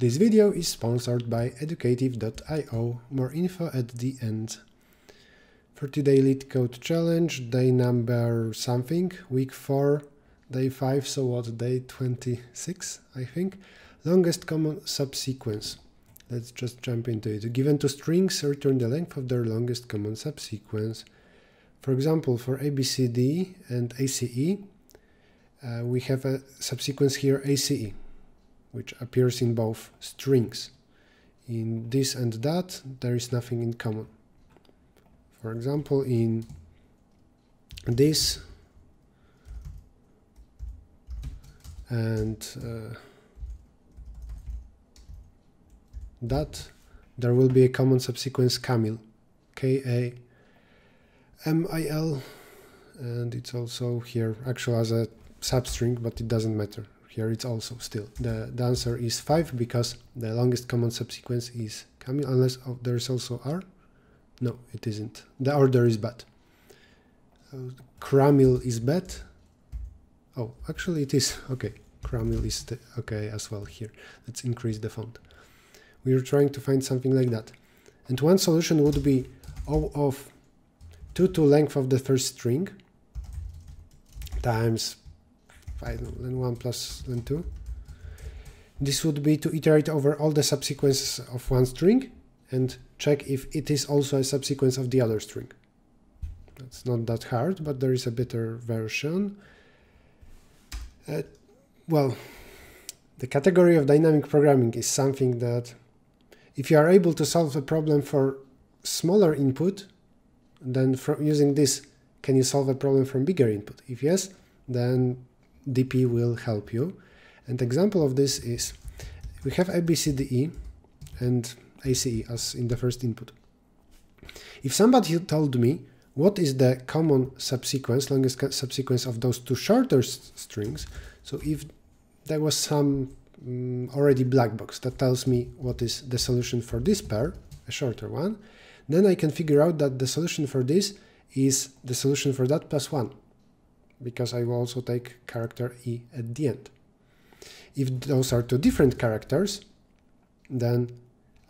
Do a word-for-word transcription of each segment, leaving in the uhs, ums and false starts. This video is sponsored by educative dot i o, more info at the end. For today LeetCode challenge, day number something, week four, day five, so what, day twenty-six, I think. Longest common subsequence. Let's just jump into it. Given two strings, return the length of their longest common subsequence. For example, for A B C D and A C E, uh, we have a subsequence here A C E, which appears in both strings. In this and that, there is nothing in common. For example, in this and uh, that, there will be a common subsequence Kamil, K A M I L, and it's also here actually as a substring, but it doesn't matter. Here it's also still. The, the answer is five because the longest common subsequence is Kamil, unless oh, there is also R. No, it isn't. The order is bad. Uh, Kramil is bad. Oh, actually it is. Okay, Kramil is okay as well here. Let's increase the font. We are trying to find something like that. And one solution would be O of two to length of the first string times I don't know, len one plus len two. This would be to iterate over all the subsequences of one string and check if it is also a subsequence of the other string. It's not that hard, but there is a better version. Uh, well, the category of dynamic programming is something that if you are able to solve a problem for smaller input, then from using this, can you solve a problem from bigger input? If yes, then D P will help you. And example of this is we have A B C D E and A C E as in the first input. If somebody told me what is the common subsequence, longest subsequence of those two shorter strings, so if there was some um, already black box that tells me what is the solution for this pair, a shorter one, then I can figure out that the solution for this is the solution for that plus one, because I will also take character E at the end. If those are two different characters, then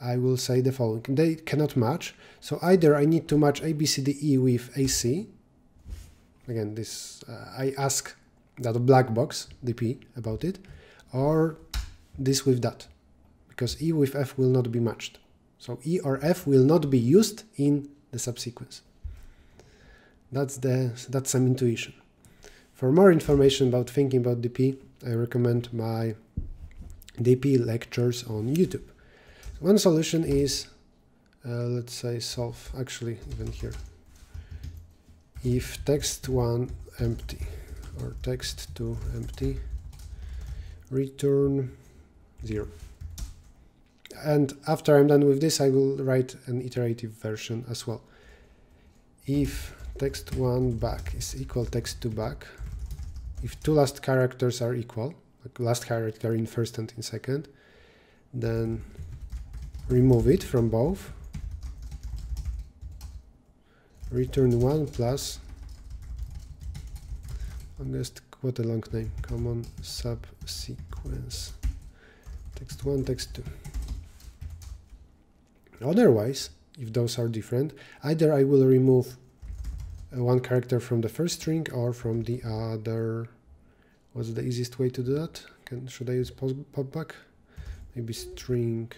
I will say the following. They cannot match, so either I need to match A B C D E with A C. Again, this uh, I ask that black box, D P, about it, or this with that, because E with F will not be matched. So E or F will not be used in the subsequence. That's, the, that's some intuition. For more information about thinking about D P, I recommend my D P lectures on YouTube. One solution is, uh, let's say, solve, actually, even here, if text one empty or text two empty, return zero. And after I'm done with this, I will write an iterative version as well. If text one back is equal text two back, if two last characters are equal, like last character in first and in second, then remove it from both, return one plus longest, what a long name, common subsequence, text one, text two. Otherwise, if those are different, either I will remove one character from the first string or from the other. What's the easiest way to do that? Can, should I use pop back? Maybe string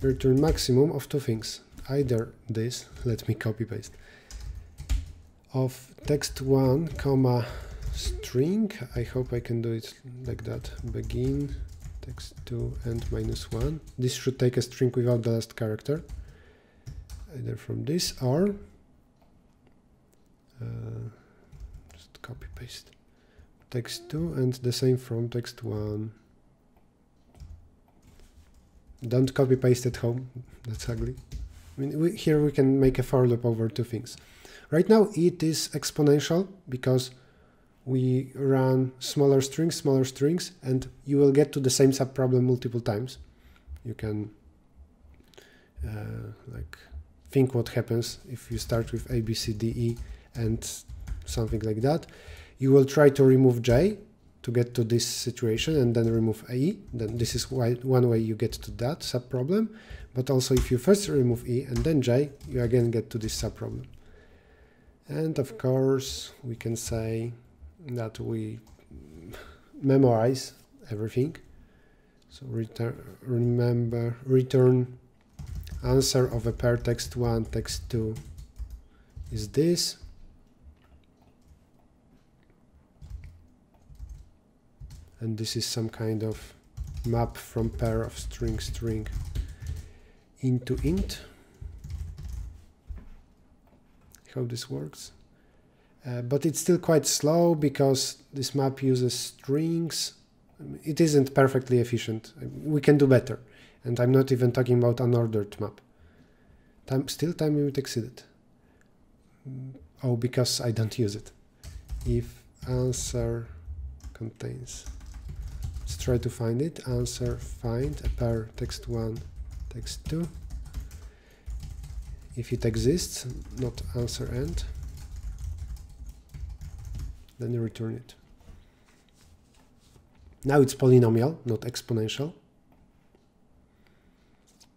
return maximum of two things. Either this, let me copy paste, of text one comma string. I hope I can do it like that. Begin text two and minus one. This should take a string without the last character. Either from this or Uh, just copy paste text two and the same from text one. Don't copy paste at home, that's ugly. I mean, we, here we can make a for loop over two things. Right now it is exponential because we run smaller strings, smaller strings, and you will get to the same subproblem multiple times. You can uh, like think what happens if you start with A B C D E and something like that. You will try to remove J, to get to this situation, and then remove E, then this is why one way you get to that sub problem. But also if you first remove E and then J, you again get to this sub problem. And of course we can say that we memorize everything. So return, remember, return answer of a pair text one, text two is this. And this is some kind of map from pair of string string into int. How this works. Uh, but it's still quite slow because this map uses strings. It isn't perfectly efficient. We can do better. And I'm not even talking about unordered map. Time, still time limit exceeded. Oh, because I don't use it. If answer contains, let's try to find it. Answer find a pair text one, text two. If it exists, not answer end, then you return it. Now it's polynomial, not exponential.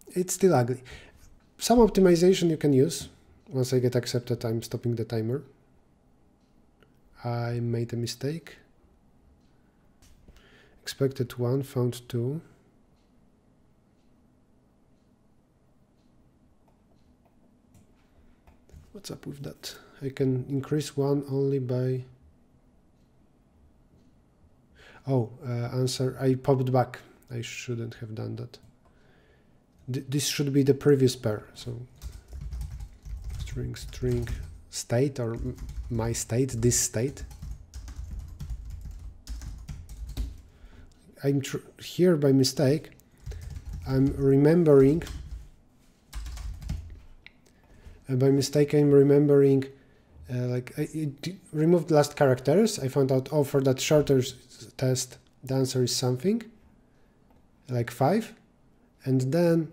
It's still ugly. Some optimization you can use. Once I get accepted, I'm stopping the timer. I made a mistake. Expected one, found two. What's up with that? I can increase one only by... Oh, uh, answer, I popped back. I shouldn't have done that. Th this should be the previous pair, so... String, string, state, or my state, this state. I'm tr here by mistake, I'm remembering... Uh, by mistake I'm remembering, uh, like, I it removed last characters, I found out, oh, for that shorter test, the answer is something, like five, and then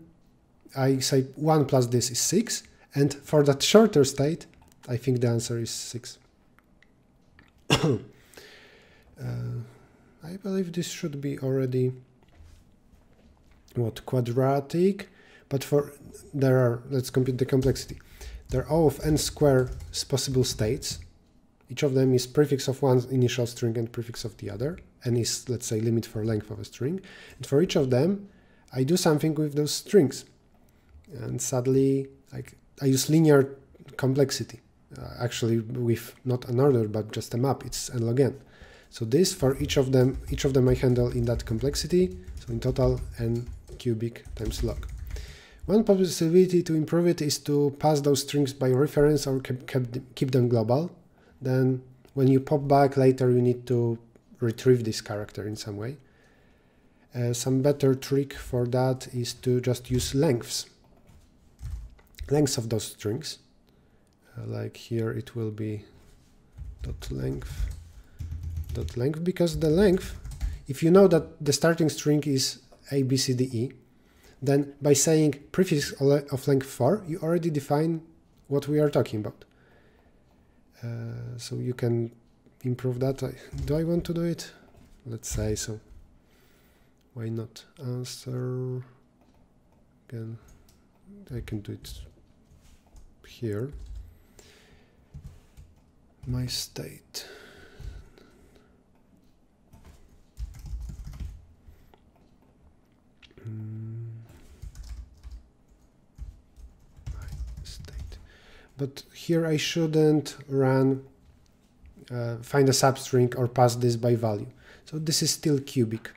I say one plus this is six, and for that shorter state, I think the answer is six. uh, I believe this should be already, what, quadratic, but for, there are, let's compute the complexity. There are O of n square possible states. Each of them is prefix of one initial string and prefix of the other. N is, let's say, limit for length of a string. And for each of them, I do something with those strings. And sadly, I, I use linear complexity. Uh, actually, with not an order, but just a map. It's n log n. So this, for each of them, each of them I handle in that complexity. So in total, n cubic times log. One possibility to improve it is to pass those strings by reference or keep them global. Then when you pop back later, you need to retrieve this character in some way. Uh, some better trick for that is to just use lengths. Lengths of those strings. Uh, like here it will be dot length, dot length, because the length, if you know that the starting string is A, B, C, D, E, then by saying prefix of length four, you already define what we are talking about. Uh, so you can improve that. Do I want to do it? Let's say so. Why not? Answer. Again, I can do it here. My state. Mm. But here I shouldn't run, uh, find a substring or pass this by value. So this is still cubic.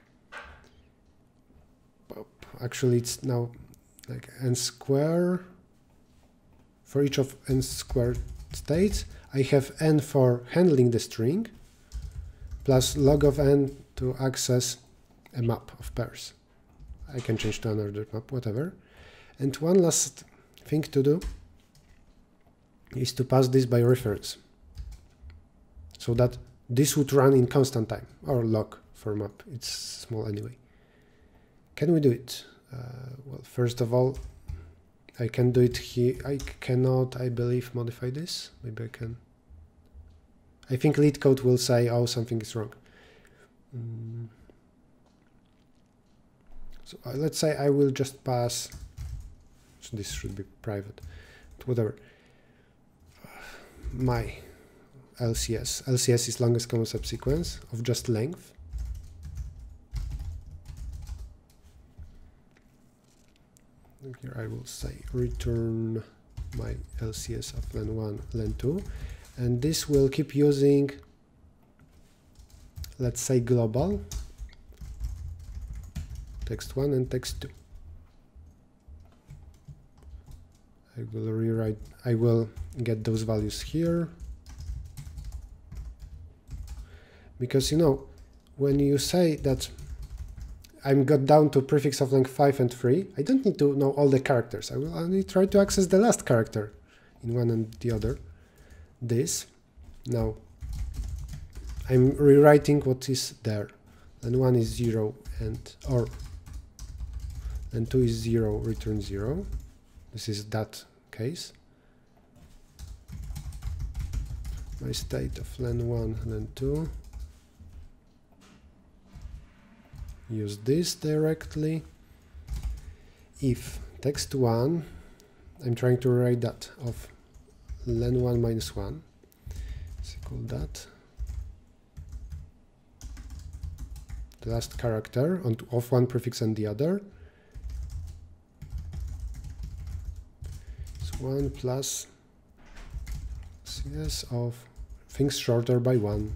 Actually, it's now like n square. For each of n squared states, I have n for handling the string, plus log of n to access a map of pairs. I can change to another map, whatever. And one last thing to do is to pass this by reference, so that this would run in constant time, or log for map, it's small anyway. Can we do it? Uh, well, first of all, I can do it here. I cannot, I believe, modify this. Maybe I can. I think LeetCode will say, oh, something is wrong. Mm. So uh, let's say I will just pass. So this should be private, but whatever. Uh, my L C S. L C S is longest common subsequence of just length. Here I will say return my L C S of len one, len two, and this will keep using, let's say, global text one and text two. I will rewrite, I will get those values here, because you know, when you say that I'm got down to prefix of length five and three, I don't need to know all the characters. I will only try to access the last character in one and the other. This. Now, I'm rewriting what is there. And one is zero and or and two is zero, return zero. This is that case. My state of len one, len two. Use this directly. If text one, I'm trying to write that of len one minus one. Let's call that the last character on of one prefix and the other. It's one plus C S of things shorter by one.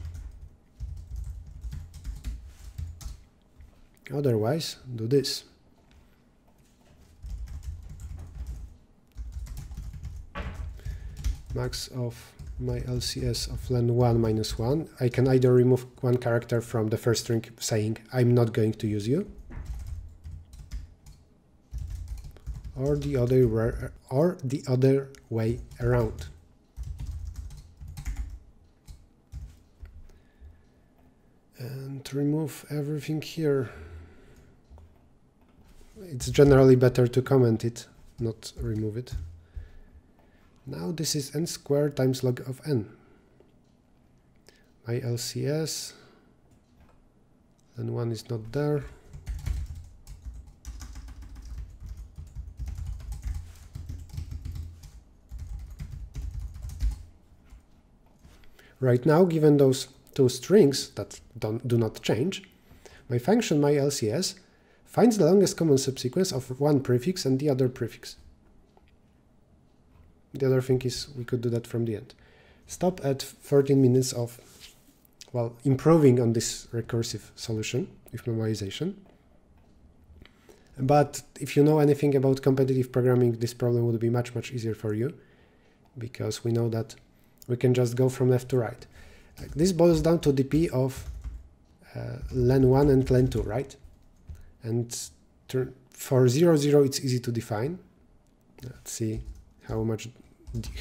Otherwise, do this. Max of my L C S of len one minus one. I can either remove one character from the first string saying I'm not going to use you, or the other or the other way around. And remove everything here. It's generally better to comment it, not remove it. Now this is n squared times log of n. My L C S, and one is not there. Right now, given those two strings that don't, do not change, my function, my L C S, finds the longest common subsequence of one prefix and the other prefix. The other thing is we could do that from the end. Stop at thirteen minutes of, well, improving on this recursive solution with memoization. But if you know anything about competitive programming, this problem would be much, much easier for you, because we know that we can just go from left to right. This boils down to D P of uh, len one and len two, right? And for zero, zero, it's easy to define. Let's see how much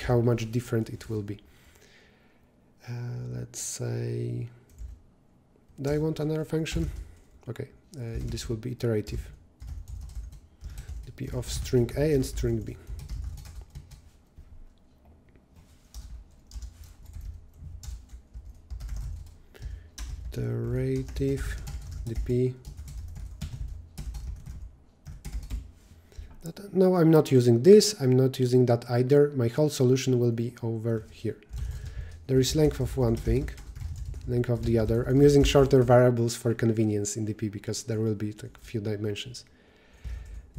how much different it will be. Uh, let's say, do I want another function? Okay, uh, this will be iterative. D P of string A and string B. Iterative D P. No, I'm not using this, I'm not using that either. My whole solution will be over here. There is length of one thing, length of the other. I'm using shorter variables for convenience in D P, because there will be a few dimensions.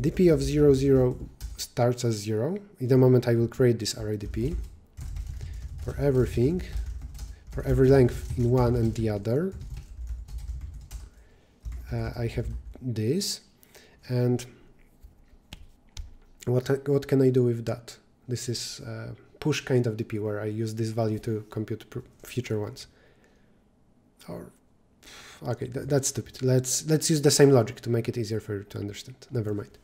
D P of zero, zero starts as zero. In a moment I will create this array D P for everything, for every length in one and the other. Uh, I have this, and What, what can I do with that? This is uh, push kind of D P, where I use this value to compute future ones. Or, okay, th that's stupid. Let's let's use the same logic to make it easier for you to understand. Never mind.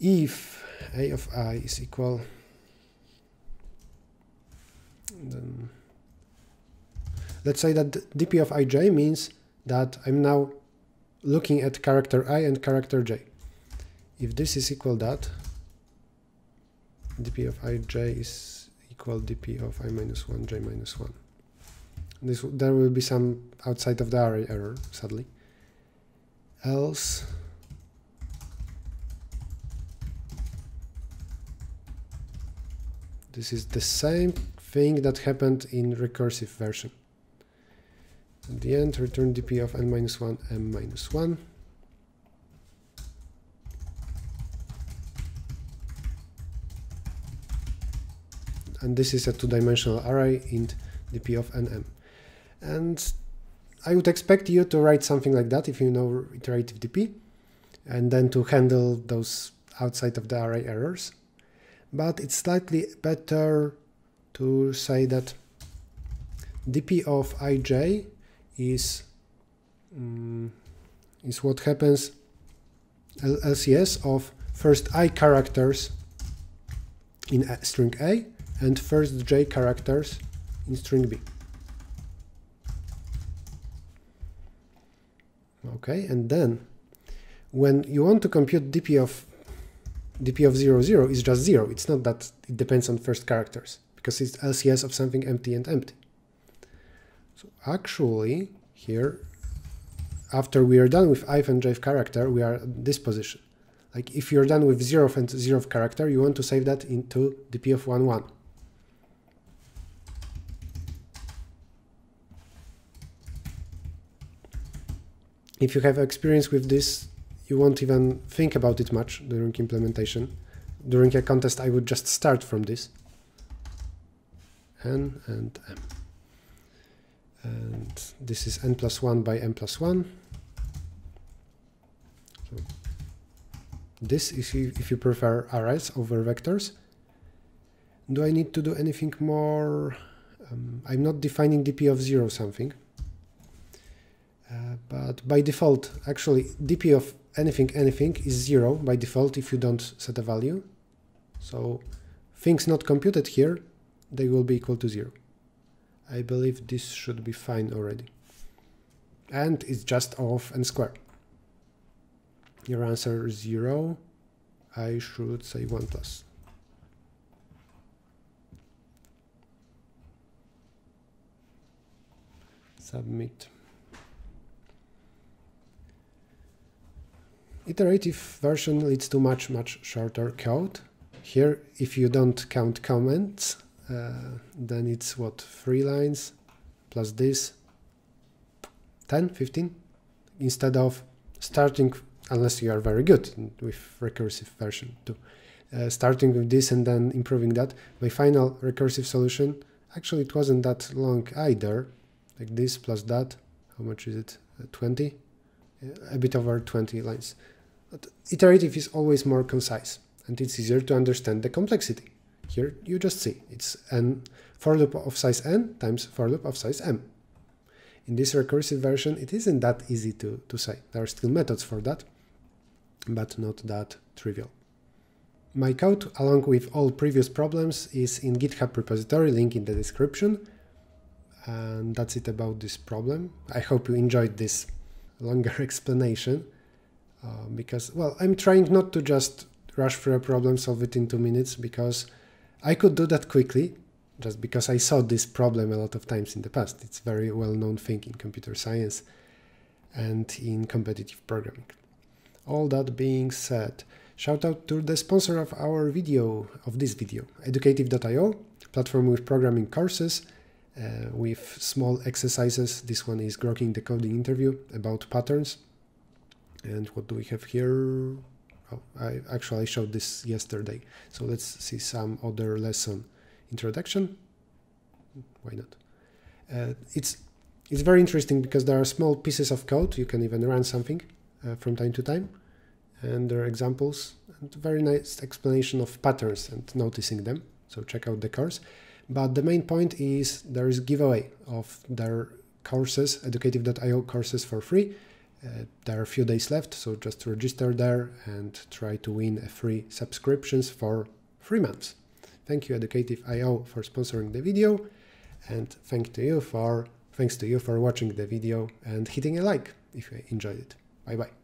If A of I is equal, then let's say that D P of I j means that I'm now looking at character I and character j. If this is equal that, dp of I j is equal dp of I minus one, j minus one. This, there will be some outside of the array error, sadly. Else this is the same thing that happened in recursive version. At the end, return dp of n minus one, m minus one. And this is a two-dimensional array int dp of nm. And I would expect you to write something like that if you know iterative dp, and then to handle those outside of the array errors. But it's slightly better to say that dp of ij is um, is what happens L C S of first I characters in a string A and first j characters in string B. Okay, and then when you want to compute dp of dp of zero, zero is just zero. It's not that it depends on first characters, because it's L C S of something empty and empty. So actually here, after we are done with ith and jth character, we are at this position. Like if you're done with zeroth and zeroth character, you want to save that into dp of one, one. If you have experience with this, you won't even think about it much during implementation. During a contest, I would just start from this. N and M. And this is n plus one by m plus one. So this is if you prefer arrays over vectors. Do I need to do anything more? Um, I'm not defining dp of zero something. Uh, but by default, actually, dp of anything, anything is zero by default if you don't set a value. So things not computed here, they will be equal to zero. I believe this should be fine already. And it's just of n squared. Your answer is zero. I should say one plus. Submit. Iterative version leads to much, much shorter code. Here, if you don't count comments, uh, then it's what, three lines plus this, ten, fifteen, instead of starting, unless you are very good with recursive version too, uh, starting with this and then improving that. My final recursive solution, actually it wasn't that long either, like this plus that, how much is it, uh, twenty? A bit over twenty lines. But iterative is always more concise, and it's easier to understand the complexity. Here you just see it's n for loop of size n times for loop of size m. In this recursive version, it isn't that easy to, to say. There are still methods for that, but not that trivial. My code, along with all previous problems, is in GitHub repository, link in the description. And that's it about this problem. I hope you enjoyed this longer explanation, uh, because, well, I'm trying not to just rush through a problem, solve it in two minutes, because I could do that quickly, just because I saw this problem a lot of times in the past. It's a very well-known thing in computer science and in competitive programming. All that being said, shout out to the sponsor of our video, of this video, educative dot i o, platform with programming courses, Uh, with small exercises. This one is Grokking the Coding Interview about patterns. And what do we have here? Oh, I actually showed this yesterday. So let's see some other lesson introduction. Why not? Uh, it's, it's very interesting because there are small pieces of code. You can even run something uh, from time to time. And there are examples and very nice explanation of patterns and noticing them. So check out the course. But the main point is there is giveaway of their courses, educative dot i o courses for free. Uh, there are a few days left, so just register there and try to win a free subscriptions for three months. Thank you, educative dot i o, for sponsoring the video, and thank to you for, thanks to you for watching the video and hitting a like if you enjoyed it. Bye-bye.